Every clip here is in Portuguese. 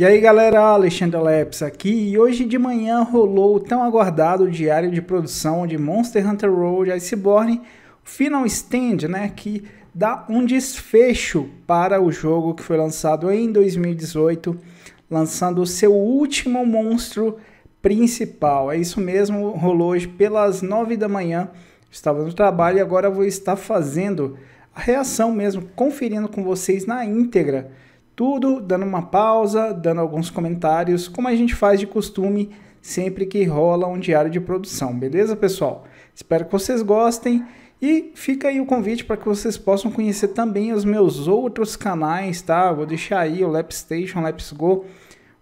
E aí galera, Alexandre Leps aqui, e hoje de manhã rolou o tão aguardado diário de produção de Monster Hunter Road Iceborne Final Stand, né, que dá um desfecho para o jogo que foi lançado em 2018, lançando o seu último monstro principal. É isso mesmo, rolou hoje pelas 9 da manhã, estava no trabalho e agora vou estar fazendo a reação mesmo, conferindo com vocês na íntegra tudo, dando uma pausa, dando alguns comentários, como a gente faz de costume sempre que rola um diário de produção, beleza pessoal? Espero que vocês gostem e fica aí o convite para que vocês possam conhecer também os meus outros canais, tá? Vou deixar aí o LepStation, LepsGo,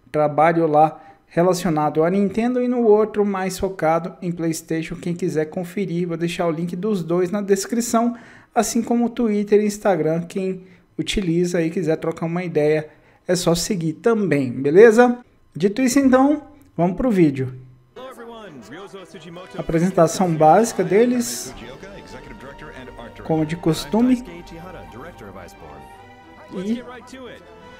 trabalho lá relacionado à Nintendo, e no outro mais focado em PlayStation, quem quiser conferir, vou deixar o link dos dois na descrição, assim como o Twitter e Instagram, quem utiliza e quiser trocar uma ideia, é só seguir também, beleza? Dito isso então, vamos pro vídeo. A apresentação básica deles, como de costume. E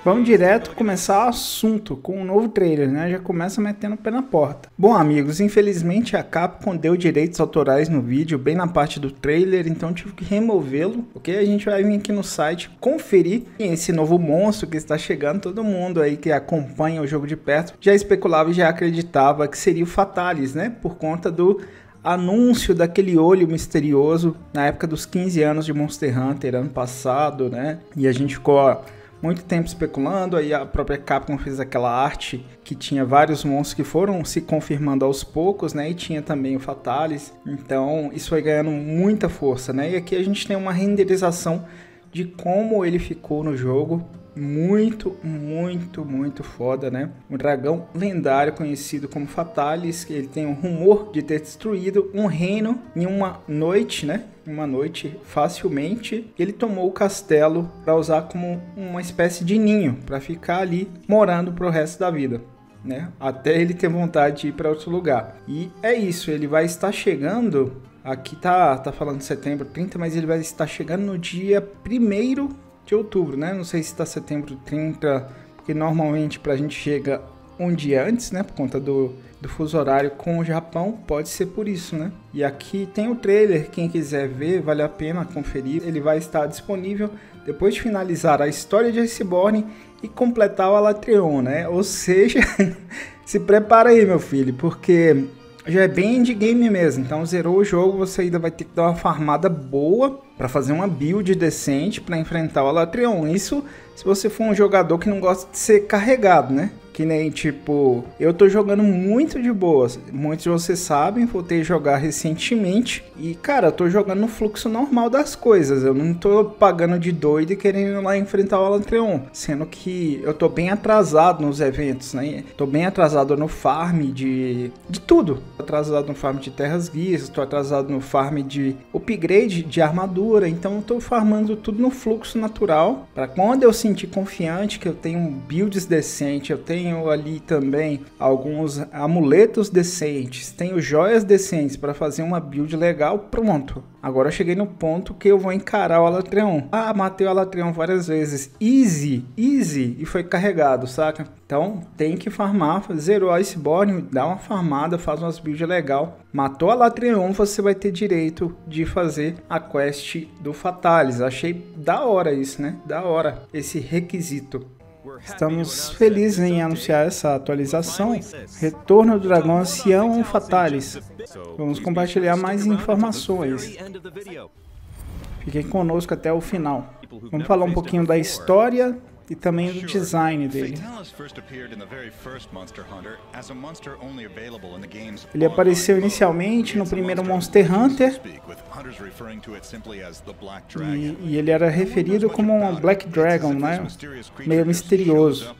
vamos direto começar o assunto com um novo trailer, né? Já começa metendo o pé na porta. Bom amigos, infelizmente a Capcom deu direitos autorais no vídeo, bem na parte do trailer, então tive que removê-lo, ok? A gente vai vir aqui no site conferir esse novo monstro que está chegando. Todo mundo aí que acompanha o jogo de perto já especulava e já acreditava que seria o Fatalis, né? Por conta do anúncio daquele olho misterioso na época dos 15 anos de Monster Hunter, ano passado, né? E a gente ficou muito tempo especulando, aí a própria Capcom fez aquela arte que tinha vários monstros que foram se confirmando aos poucos, né? E tinha também o Fatalis, então isso foi ganhando muita força, né? E aqui a gente tem uma renderização de como ele ficou no jogo, muito foda, né? Um dragão lendário conhecido como Fatalis, que ele tem um rumor de ter destruído um reino em uma noite, né? Uma noite facilmente. Ele tomou o castelo para usar como uma espécie de ninho, para ficar ali morando pro resto da vida, né? Até ele ter vontade de ir para outro lugar. E é isso, ele vai estar chegando, aqui tá falando setembro 30, mas ele vai estar chegando no dia 1º de outubro, né? Não sei se está setembro 30, porque normalmente pra gente chega um dia antes, né? Por conta do fuso horário com o Japão, pode ser por isso, né? E aqui tem o trailer, quem quiser ver, vale a pena conferir. Ele vai estar disponível depois de finalizar a história de Iceborne e completar o Alatreon, né? Ou seja, se prepara aí, meu filho, porque já é bem endgame mesmo, então zerou o jogo, você ainda vai ter que dar uma farmada boa para fazer uma build decente para enfrentar o Alatreon. Isso se você for um jogador que não gosta de ser carregado, né? Que nem tipo, eu tô jogando muito de boas, muitos de vocês sabem, voltei a jogar recentemente e cara, eu tô jogando no fluxo normal das coisas, eu não tô pagando de doido e querendo ir lá enfrentar o Alatreon, sendo que eu tô bem atrasado nos eventos, né? Tô bem atrasado no farm de tudo, tô atrasado no farm de terras guias, tô atrasado no farm de upgrade de armadura. Então eu tô farmando tudo no fluxo natural, para quando eu sentir confiante que eu tenho builds decentes, eu tenho ali também alguns amuletos decentes, tenho joias decentes para fazer uma build legal, pronto. Agora eu cheguei no ponto que eu vou encarar o Alatreon. Ah, matei o Alatreon várias vezes, easy, e foi carregado, saca? Então tem que farmar, zerou o Iceborne, dá uma farmada, faz umas builds legal. Matou o Alatreon, você vai ter direito de fazer a quest do Fatalis. Achei da hora isso, né? Da hora esse requisito. Estamos felizes em anunciar essa atualização, Retorno do Dragão Ancião Fatalis. Vamos compartilhar mais informações. Fiquem conosco até o final. Vamos falar um pouquinho da história e também do design dele. Ele apareceu inicialmente no primeiro Monster Hunter e ele era referido como um Black Dragon, né? Meio misterioso.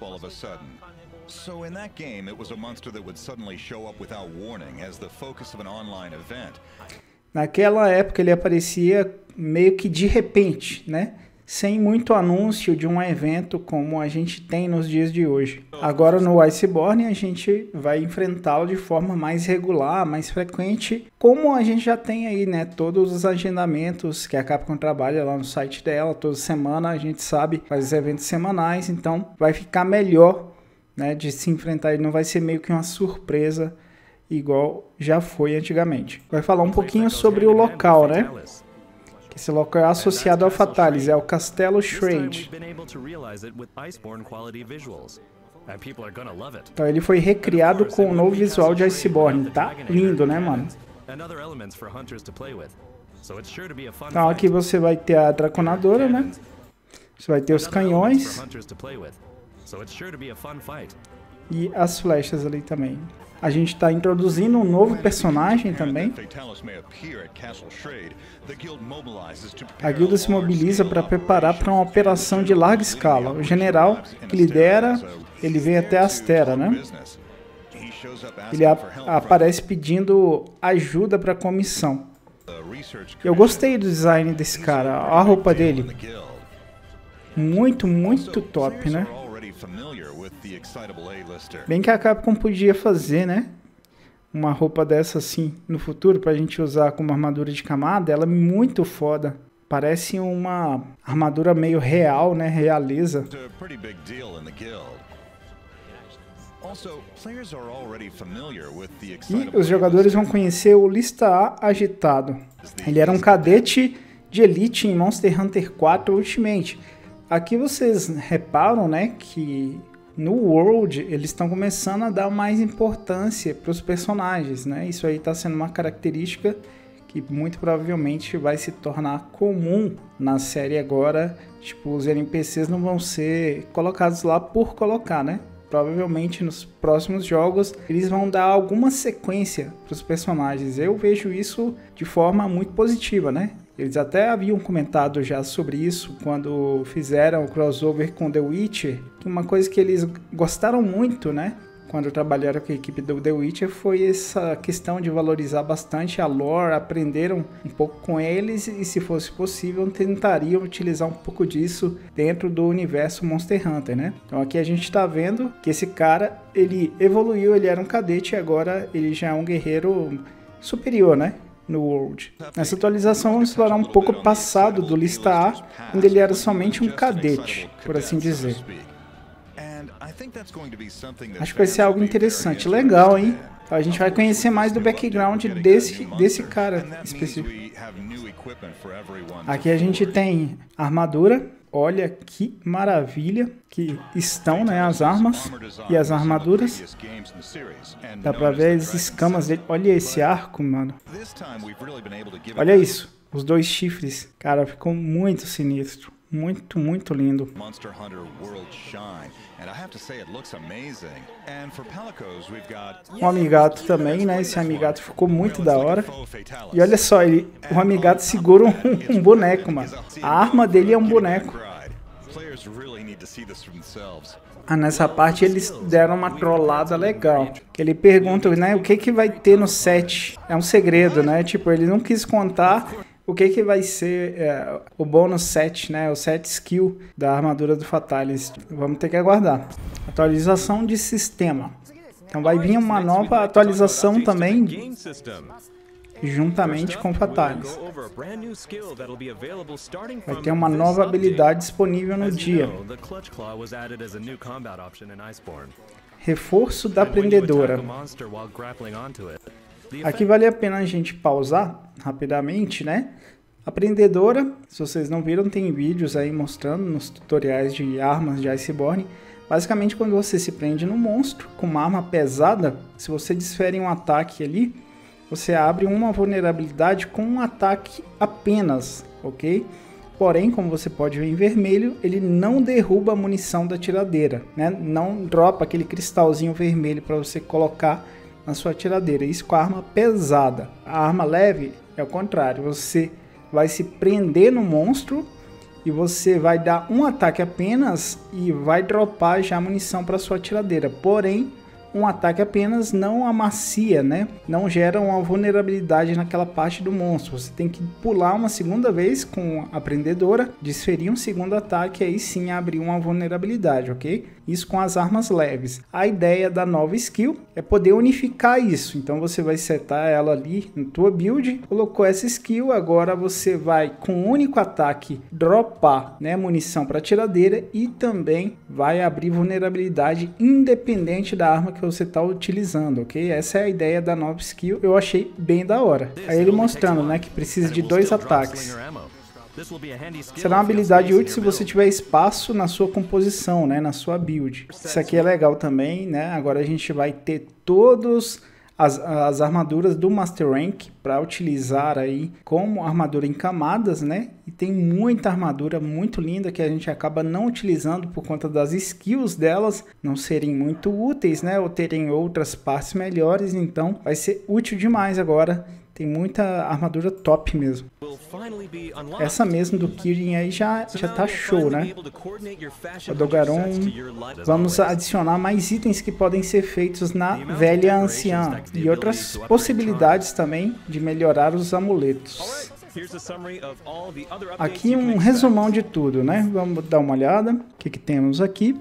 So in that game, it was a monster that would suddenly show up without warning as the focus of an online event. Naquela época ele aparecia meio que de repente, né? Sem muito anúncio de um evento como a gente tem nos dias de hoje. Agora no Iceborne a gente vai enfrentá-lo de forma mais regular, mais frequente, como a gente já tem aí, né? Todos os agendamentos que a Capcom trabalha lá no site dela, toda semana a gente sabe, faz eventos semanais, então vai ficar melhor, né, de se enfrentar. Ele não vai ser meio que uma surpresa igual já foi antigamente. Vai falar um pouquinho sobre o local, né? Que esse local é associado ao Fatalis, é o Castelo Schrade. Então ele foi recriado com o novo visual de Iceborne. Tá lindo, né, mano? Então aqui você vai ter a Draconadora, né? Você vai ter os canhões. E as flechas ali também. A gente está introduzindo um novo personagem também. A guilda se mobiliza para preparar para uma operação de larga escala. O general que lidera, ele vem até Astera, né? Ele aparece pedindo ajuda para a comissão. Eu gostei do design desse cara, a roupa dele. Muito, muito top, né? Bem que a Capcom podia fazer, né, uma roupa dessa assim no futuro pra gente usar como armadura de camada. Ela é muito foda. Parece uma armadura meio real, né, realeza. E os jogadores vão conhecer o Lista A agitado. Ele era um cadete de elite em Monster Hunter 4 Ultimate. Aqui vocês reparam, né, que no World eles estão começando a dar mais importância para os personagens, né? Isso aí está sendo uma característica que muito provavelmente vai se tornar comum na série agora. Tipo, os NPCs não vão ser colocados lá por colocar, né? Provavelmente nos próximos jogos eles vão dar alguma sequência para os personagens. Eu vejo isso de forma muito positiva, né? Eles até haviam comentado já sobre isso quando fizeram o crossover com The Witcher. Uma coisa que eles gostaram muito, né, quando trabalharam com a equipe do The Witcher, foi essa questão de valorizar bastante a lore. Aprenderam um pouco com eles e, se fosse possível, tentariam utilizar um pouco disso dentro do universo Monster Hunter, né? Então aqui a gente está vendo que esse cara, ele evoluiu, ele era um cadete e agora ele já é um guerreiro superior, né? No World. Nessa atualização vamos explorar um pouco o passado do Lista A, onde ele era somente um cadete, por assim dizer. Acho que vai ser algo interessante, legal, hein? Então a gente vai conhecer mais do background desse cara específico. Aqui a gente tem armadura. Olha que maravilha que estão, né, as armas e as armaduras. Dá pra ver as escamas dele. Olha esse arco, mano. Olha isso, os dois chifres. Cara, ficou muito sinistro. Muito, muito lindo. Um amigato também, né? Esse amigato ficou muito da hora. E olha só, o amigato segura um boneco, mano. A arma dele é um boneco. Ah, nessa parte eles deram uma trollada legal. Ele pergunta, né, o que vai ter no set. É um segredo, né? Tipo, ele não quis contar o que vai ser o bônus 7, né? O 7 skill da armadura do Fatalis. Vamos ter que aguardar. Atualização de sistema. Então vai vir uma nova atualização também, juntamente com o Fatalis. Vai ter uma nova habilidade disponível no dia. Reforço da Prendedora. Aqui vale a pena a gente pausar rapidamente, né? A Prendedora, se vocês não viram, tem vídeos aí mostrando nos tutoriais de armas de Iceborne. Basicamente, quando você se prende no monstro com uma arma pesada, se você desfere um ataque ali, você abre uma vulnerabilidade com um ataque apenas, ok? Porém, como você pode ver em vermelho, ele não derruba a munição da tiradeira, né? Não dropa aquele cristalzinho vermelho para você colocar na sua tiradeira, isso com a arma pesada. A arma leve é o contrário, você vai se prender no monstro e você vai dar um ataque apenas e vai dropar já a munição para sua tiradeira. Porém, um ataque apenas não amacia, né? Não gera uma vulnerabilidade naquela parte do monstro. Você tem que pular uma segunda vez com a prendedora, desferir um segundo ataque e aí sim abrir uma vulnerabilidade, ok? Isso com as armas leves. A ideia da nova skill é poder unificar isso. Então você vai setar ela ali na tua build, colocou essa skill, agora você vai com um único ataque dropar, né, munição para tiradeira e também vai abrir vulnerabilidade independente da arma que você está utilizando, ok? Essa é a ideia da nova skill, eu achei bem da hora. Aí ele mostrando, né, que precisa de 2 ataques. Será uma habilidade útil se você tiver espaço na sua composição, né, na sua build. Isso aqui é legal também, né? Agora a gente vai ter todos as armaduras do Master Rank para utilizar aí como armadura em camadas, né? E tem muita armadura muito linda que a gente acaba não utilizando por conta das skills delas não serem muito úteis, né? Ou terem outras partes melhores, então vai ser útil demais agora. Tem muita armadura top mesmo. Essa mesmo do Kirin aí já tá show, né? O Dogaron, vamos adicionar mais itens que podem ser feitos na velha anciã. E outras possibilidades também de melhorar os amuletos. Aqui um resumão de tudo, né? Vamos dar uma olhada. O que que temos aqui?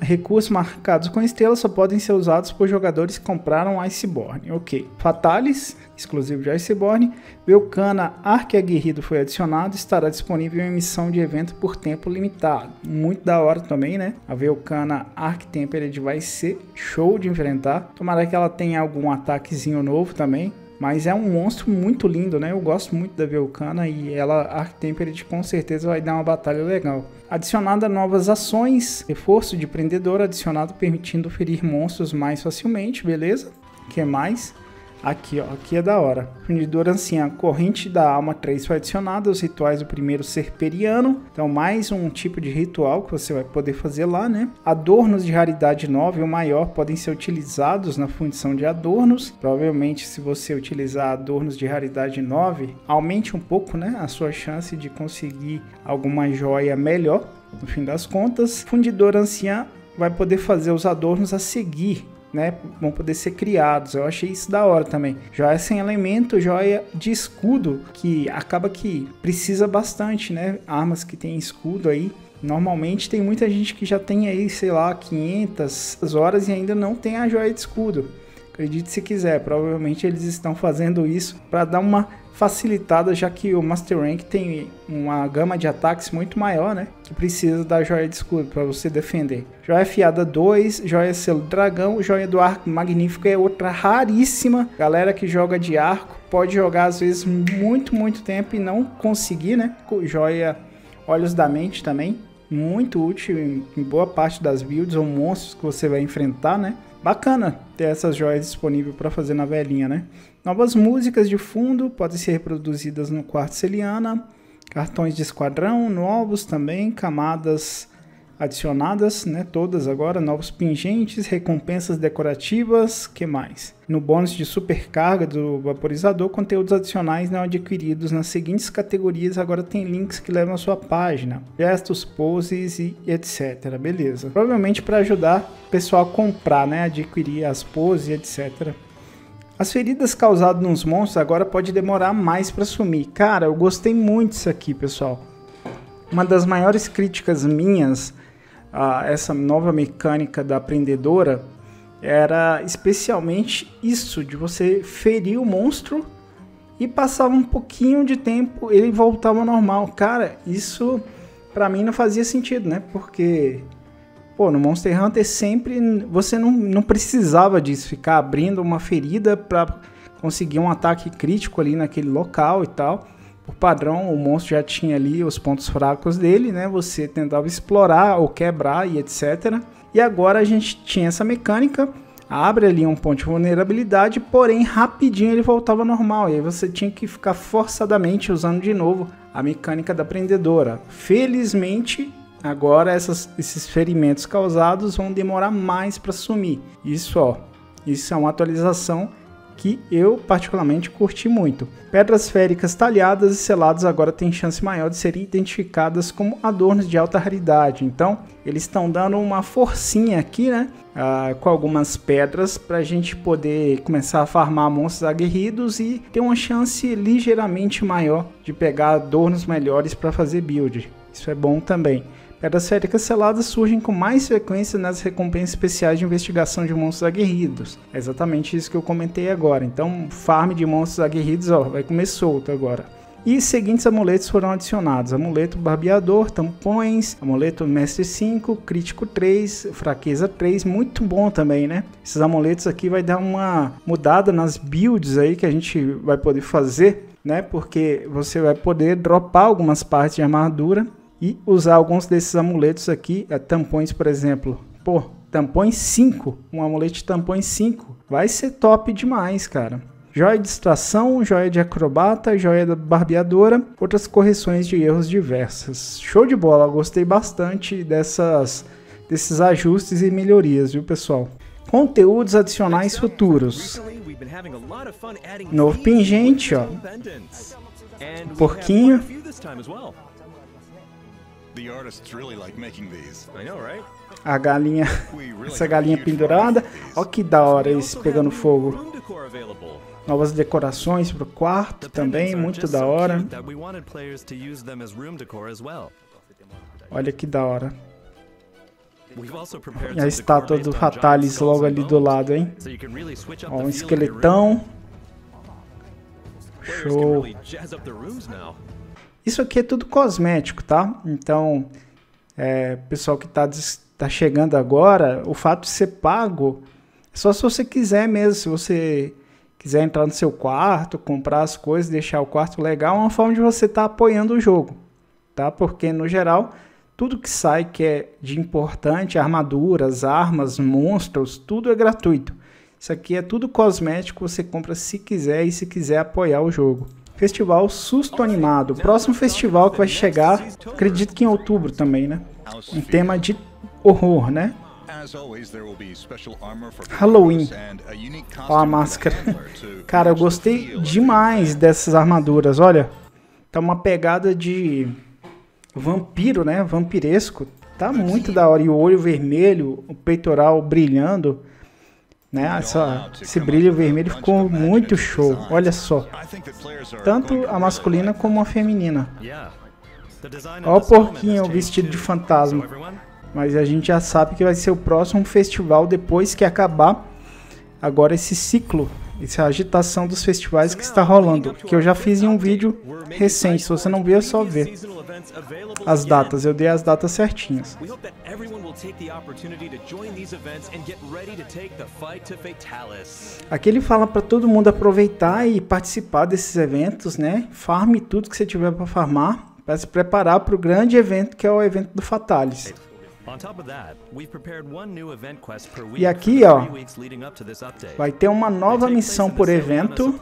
Recursos marcados com estrelas só podem ser usados por jogadores que compraram Iceborne. Ok. Fatalis, exclusivo de Iceborne. Velkhana Arc Aguerrido foi adicionado. Estará disponível em missão de evento por tempo limitado. Muito da hora também, né? A Velkhana Arc Tempered vai ser show de enfrentar. Tomara que ela tenha algum ataquezinho novo também. Mas é um monstro muito lindo, né? Eu gosto muito da Velkhana e ela, Arc Tempered, com certeza vai dar uma batalha legal. Adicionada novas ações, reforço de prendedor adicionado permitindo ferir monstros mais facilmente, beleza? O que mais? Aqui, ó, aqui é da hora. Prendedor anciã, corrente da alma 3 foi adicionada, os rituais do primeiro serperiano. Então mais um tipo de ritual que você vai poder fazer lá, né? Adornos de raridade 9 ou maior podem ser utilizados na função de adornos. Provavelmente se você utilizar adornos de raridade 9, aumente um pouco, né, a sua chance de conseguir alguma joia melhor, no fim das contas. Fundidor anciã vai poder fazer os adornos a seguir, né, vão poder ser criados. Eu achei isso da hora também. Joia sem elemento, joia de escudo, que acaba que precisa bastante, né? Armas que tem escudo aí, normalmente tem muita gente que já tem aí, sei lá, 500 horas e ainda não tem a joia de escudo. Acredite se quiser, provavelmente eles estão fazendo isso para dar uma facilitada, já que o Master Rank tem uma gama de ataques muito maior, né? Que precisa da joia de escudo para você defender. Joia afiada 2, joia selo dragão, joia do arco magnífico é outra raríssima. Galera que joga de arco pode jogar às vezes muito tempo e não conseguir, né? Joia olhos da mente também, muito útil em boa parte das builds ou monstros que você vai enfrentar, né? Bacana ter essas joias disponíveis para fazer na velhinha, né? Novas músicas de fundo podem ser reproduzidas no quarto Celiana. Cartões de esquadrão novos também. Camadas adicionadas, né? Todas agora. Novos pingentes, recompensas decorativas. Que mais? No bônus de supercarga do vaporizador, conteúdos adicionais não adquiridos nas seguintes categorias. Agora tem links que levam à sua página. Gestos, poses e etc. Beleza. Provavelmente para ajudar o pessoal a comprar, né? Adquirir as poses e etc. As feridas causadas nos monstros agora pode demorar mais para sumir. Cara, eu gostei muito disso aqui, pessoal. Uma das maiores críticas minhas a essa nova mecânica da prendedora era especialmente isso, de você ferir o monstro e passava um pouquinho de tempo ele voltava ao normal. Cara, isso para mim não fazia sentido, né? Porque... pô, no Monster Hunter sempre você não precisava disso, ficar abrindo uma ferida para conseguir um ataque crítico ali naquele local e tal. Por padrão, o monstro já tinha ali os pontos fracos dele, né? Você tentava explorar ou quebrar e etc. E agora a gente tinha essa mecânica, abre ali um ponto de vulnerabilidade, porém rapidinho ele voltava normal. E aí você tinha que ficar forçadamente usando de novo a mecânica da prendedora. Felizmente... agora esses ferimentos causados vão demorar mais para sumir. Isso, ó, isso é uma atualização que eu particularmente curti muito. Pedras féricas talhadas e seladas agora têm chance maior de serem identificadas como adornos de alta raridade, então eles estão dando uma forcinha aqui, né? Com algumas pedras para a gente poder começar a farmar monstros aguerridos e ter uma chance ligeiramente maior de pegar adornos melhores para fazer build. Isso é bom também. Pedras féricas seladas surgem com mais frequência nas recompensas especiais de investigação de monstros aguerridos. É exatamente isso que eu comentei agora. Então, farm de monstros aguerridos, ó, vai comer solto agora. E seguintes amuletos foram adicionados: amuleto barbeador, tampões, amuleto mestre 5, crítico 3, fraqueza 3, muito bom também, né? Esses amuletos aqui vai dar uma mudada nas builds aí que a gente vai poder fazer, né? Porque você vai poder dropar algumas partes de armadura e usar alguns desses amuletos aqui, tampões, por exemplo. Pô, tampões 5, um amuleto de tampões 5, vai ser top demais, cara. Joia de distração, joia de acrobata, joia da barbeadora, outras correções de erros diversas. Show de bola, gostei bastante desses ajustes e melhorias, viu, pessoal? Conteúdos adicionais futuros. Novo pingente, ó. Porquinho. A galinha, essa galinha pendurada. Ó que da hora esse pegando fogo. Novas decorações para o quarto também, muito da hora. Olha que da hora. E a estátua do Fatalis logo ali do lado, hein? Ó, um esqueletão. Show. Isso aqui é tudo cosmético, tá? Então, pessoal que tá chegando agora, o fato de ser pago, só se você quiser mesmo, se você quiser entrar no seu quarto, comprar as coisas, deixar o quarto legal, é uma forma de você estar apoiando o jogo, tá? Porque, no geral, tudo que sai que é de importante, armaduras, armas, monstros, tudo é gratuito. Isso aqui é tudo cosmético, você compra se quiser e se quiser apoiar o jogo. Festival Susto Animado, o próximo festival que vai chegar, acredito que em outubro também, né? Um tema de horror, né? Halloween. Ó a máscara. Cara, eu gostei demais dessas armaduras, olha. Tá uma pegada de vampiro, né? Vampiresco. Tá muito da hora. E o olho vermelho, o peitoral brilhando. Né? Esse brilho vermelho ficou muito show, olha só. Tanto a masculina como a feminina. Olha o porquinho vestido de fantasma. Mas a gente já sabe que vai ser o próximo festival depois que acabar agora esse ciclo, essa agitação dos festivais que está rolando. Que eu já fiz em um vídeo recente, se você não viu é só ver. As datas, eu dei as datas certinhas. Aqui ele fala para todo mundo aproveitar e participar desses eventos, né? Farme tudo que você tiver para farmar, para se preparar para o grande evento que é o evento do Fatalis. E aqui, ó, vai ter uma nova missão por evento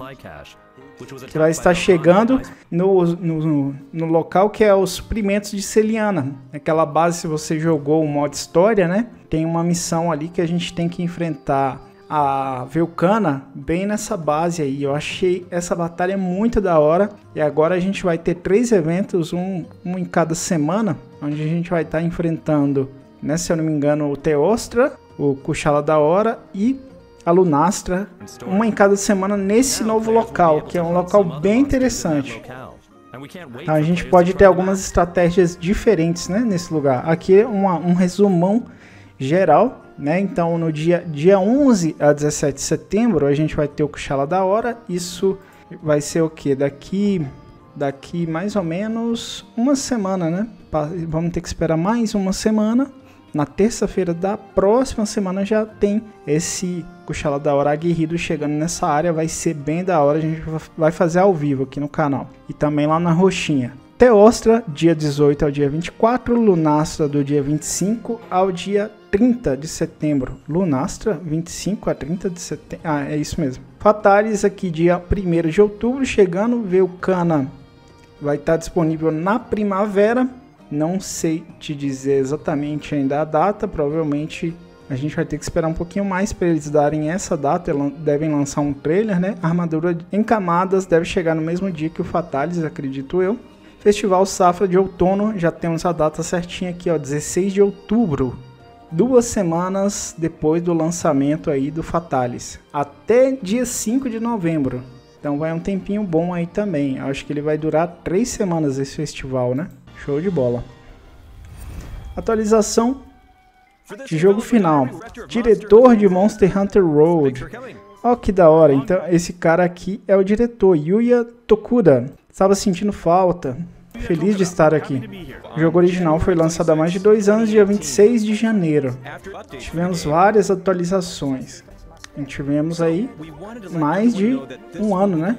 que vai estar chegando no local que é os suprimentos de Celiana. Aquela base, se você jogou o modo história, né? Tem uma missão ali que a gente tem que enfrentar a Velkhana bem nessa base aí. Eu achei essa batalha muito da hora. E agora a gente vai ter 3 eventos, um em cada semana, onde a gente vai estar enfrentando, né, se eu não me engano, o Teostra, o Kushala Daora e a Lunastra, uma em cada semana nesse novo local, que é um local bem interessante. Então a gente pode ter algumas estratégias diferentes, né, nesse lugar. Aqui é um resumão geral, né? Então no dia 11 a 17 de setembro a gente vai ter o Kushala Daora. Isso vai ser o que? Daqui mais ou menos uma semana, né? Vamos ter que esperar mais uma semana. Na terça-feira da próxima semana já tem esse Kushala Daora Aguerrido chegando nessa área. Vai ser bem da hora, a gente vai fazer ao vivo aqui no canal. E também lá na roxinha. Teostra, dia 18 ao dia 24. Lunastra, do dia 25 ao dia 30 de setembro. Lunastra, 25 a 30 de setembro. Ah, é isso mesmo. Fatalis, aqui dia 1º de outubro chegando. Velkhana vai estar disponível na primavera. Não sei te dizer exatamente ainda a data, provavelmente A gente vai ter que esperar um pouquinho mais para eles darem essa data, devem lançar um trailer, né? A armadura em camadas deve chegar no mesmo dia que o Fatalis, acredito eu. Festival Safra de Outono, já temos a data certinha aqui, ó, 16 de outubro. 2 semanas depois do lançamento aí do Fatalis, até dia 5 de novembro. Então vai um tempinho bom aí também. Acho que ele vai durar 3 semanas esse festival, né? Show de bola. Atualização de jogo final. Diretor de Monster Hunter Road. Ó, que da hora. Então esse cara aqui é o diretor, Yuya Tokuda. Estava sentindo falta. Feliz de estar aqui. O jogo original foi lançado há mais de 2 anos, dia 26 de janeiro. Tivemos várias atualizações. Tivemos aí mais de 1 ano, né?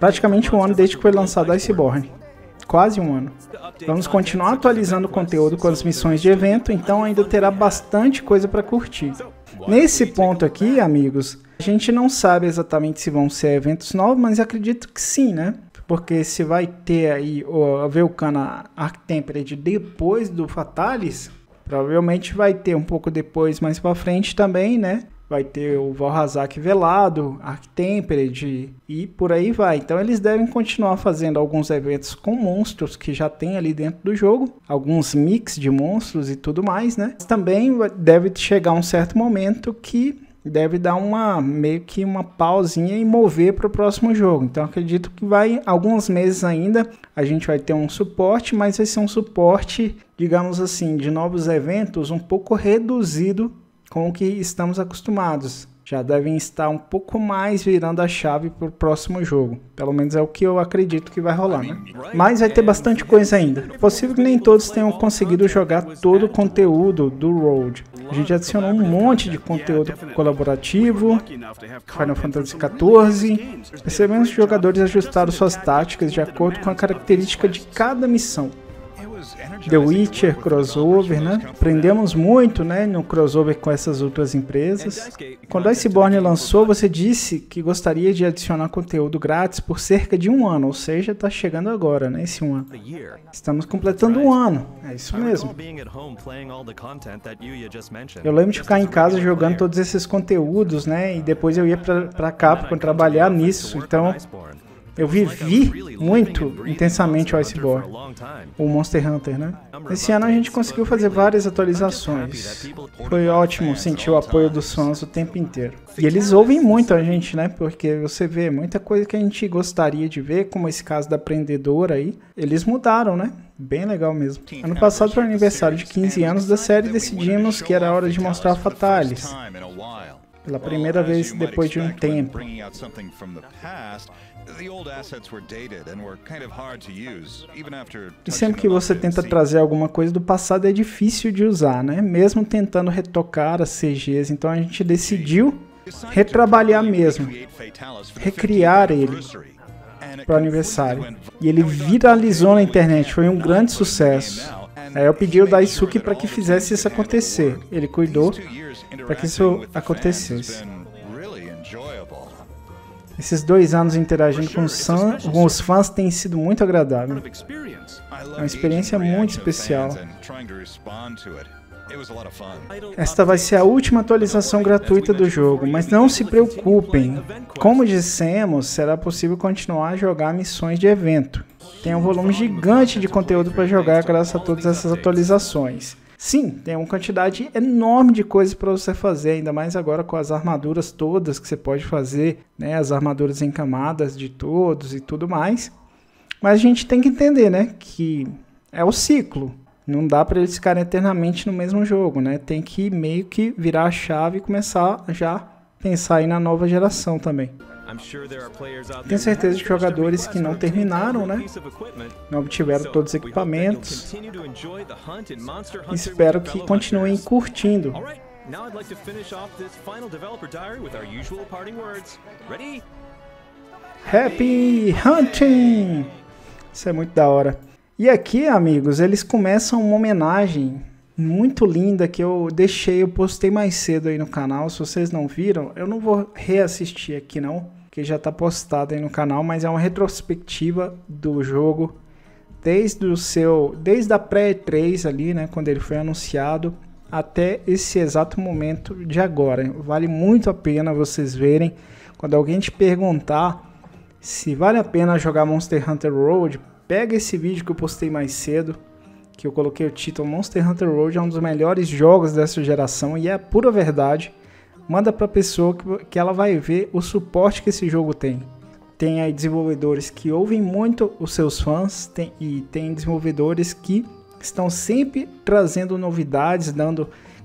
Praticamente 1 ano desde que foi lançado Iceborne. Quase 1 ano. Vamos continuar atualizando o conteúdo com as missões de evento, então ainda terá bastante coisa para curtir. Nesse ponto aqui, amigos, a gente não sabe exatamente se vão ser eventos novos, mas acredito que sim, né? Porque se vai ter aí a Velkhana Arc Aguerrido depois do Fatalis, provavelmente vai ter um pouco depois, mais pra frente também, né? Vai ter o Valhazak Velado, Arc Tempered e por aí vai. Então eles devem continuar fazendo alguns eventos com monstros que já tem ali dentro do jogo. Alguns mix de monstros e tudo mais, né? Mas também deve chegar um certo momento que deve dar uma, meio que uma pausinha e mover para o próximo jogo. Então acredito que vai alguns meses ainda. A gente vai ter um suporte, mas vai ser um suporte, digamos assim, de novos eventos um pouco reduzido com o que estamos acostumados. Já devem estar um pouco mais virando a chave para o próximo jogo. Pelo menos é o que eu acredito que vai rolar, né? Mas vai ter bastante coisa ainda. Possível que nem todos tenham conseguido jogar todo o conteúdo do Road. A gente adicionou um monte de conteúdo colaborativo, Final Fantasy XIV. Percebemos que os jogadores ajustaram suas táticas de acordo com a característica de cada missão. The Witcher, crossover, né? Aprendemos muito, né, no crossover com essas outras empresas. Quando Iceborne lançou, você disse que gostaria de adicionar conteúdo grátis por cerca de 1 ano, ou seja, está chegando agora, né, esse 1 ano. Estamos completando 1 ano, é isso mesmo. Eu lembro de ficar em casa jogando todos esses conteúdos, né, e depois eu ia para Capcom trabalhar nisso, então... Eu vivi muito intensamente o Iceborne, o Monster Hunter, né? Esse ano a gente conseguiu fazer várias atualizações. Foi ótimo sentir o apoio dos fãs o tempo inteiro. E eles ouvem muito a gente, né? Porque você vê muita coisa que a gente gostaria de ver, como esse caso da Prendedora aí. Eles mudaram, né? Bem legal mesmo. Ano passado, para o aniversário de 15 anos da série, decidimos que era hora de mostrar a Fatalis. Pela primeira vez depois de um tempo. E sempre que você tenta trazer alguma coisa do passado é difícil de usar, né? Mesmo tentando retocar as CGs, então a gente decidiu retrabalhar mesmo, recriar ele para o aniversário. E ele viralizou na internet, foi um grande sucesso. Aí eu pedi o Daisuke para que fizesse isso acontecer, ele cuidou para que isso acontecesse. Esses 2 anos interagindo com os fãs tem sido muito agradável. É uma experiência muito especial. Esta vai ser a última atualização gratuita do jogo, mas não se preocupem. Como dissemos, será possível continuar a jogar missões de evento. Tem um volume gigante de conteúdo para jogar graças a todas essas atualizações. Sim, tem uma quantidade enorme de coisas para você fazer, ainda mais agora com as armaduras todas que você pode fazer, né? As armaduras em camadas de todos e tudo mais. Mas a gente tem que entender, né, que é o ciclo. Não dá para eles ficarem eternamente no mesmo jogo, né? Tem que meio que virar a chave e começar já a pensar aí na nova geração também. Tenho certeza de que jogadores que não terminaram, né, não obtiveram todos os equipamentos, espero que continuem curtindo. Happy Hunting! Isso é muito da hora. E aqui, amigos, eles começam uma homenagem muito linda que eu postei mais cedo aí no canal. Se vocês não viram, eu não vou reassistir aqui não, que já está postado aí no canal, mas é uma retrospectiva do jogo desde a pré-E3 ali, né, quando ele foi anunciado, até esse exato momento de agora. Vale muito a pena vocês verem. Quando alguém te perguntar se vale a pena jogar Monster Hunter Road, pega esse vídeo que eu postei mais cedo, que eu coloquei o título Monster Hunter Road é um dos melhores jogos dessa geração, e é a pura verdade. Manda para a pessoa que ela vai ver o suporte que esse jogo tem. Tem aí desenvolvedores que ouvem muito os seus fãs, e tem desenvolvedores que estão sempre trazendo novidades,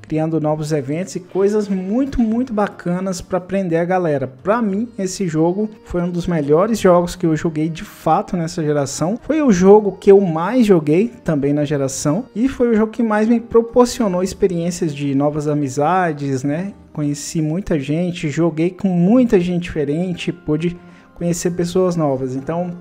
criando novos eventos e coisas muito bacanas para prender a galera. Para mim, esse jogo foi um dos melhores jogos que eu joguei de fato nessa geração. Foi o jogo que eu mais joguei também na geração e foi o jogo que mais me proporcionou experiências de novas amizades, né? Conheci muita gente, joguei com muita gente diferente, pude conhecer pessoas novas. Então,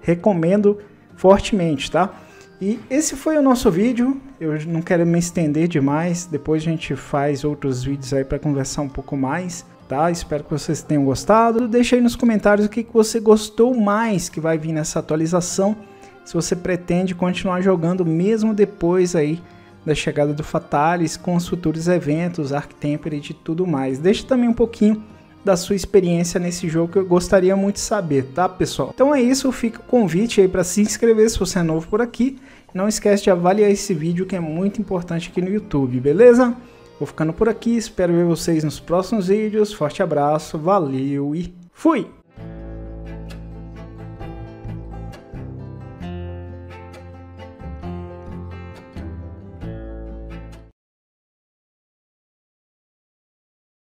recomendo fortemente, tá? E esse foi o nosso vídeo, eu não quero me estender demais, depois a gente faz outros vídeos aí para conversar um pouco mais, tá? Espero que vocês tenham gostado, deixa aí nos comentários o que você gostou mais que vai vir nessa atualização, se você pretende continuar jogando mesmo depois aí da chegada do Fatalis, com os futuros eventos, Arc Temperate e tudo mais. Deixa também um pouquinho da sua experiência nesse jogo, que eu gostaria muito de saber, tá, pessoal? Então é isso, fica o convite aí para se inscrever se você é novo por aqui. Não esquece de avaliar esse vídeo, que é muito importante aqui no YouTube, beleza? Vou ficando por aqui, espero ver vocês nos próximos vídeos. Forte abraço, valeu e fui!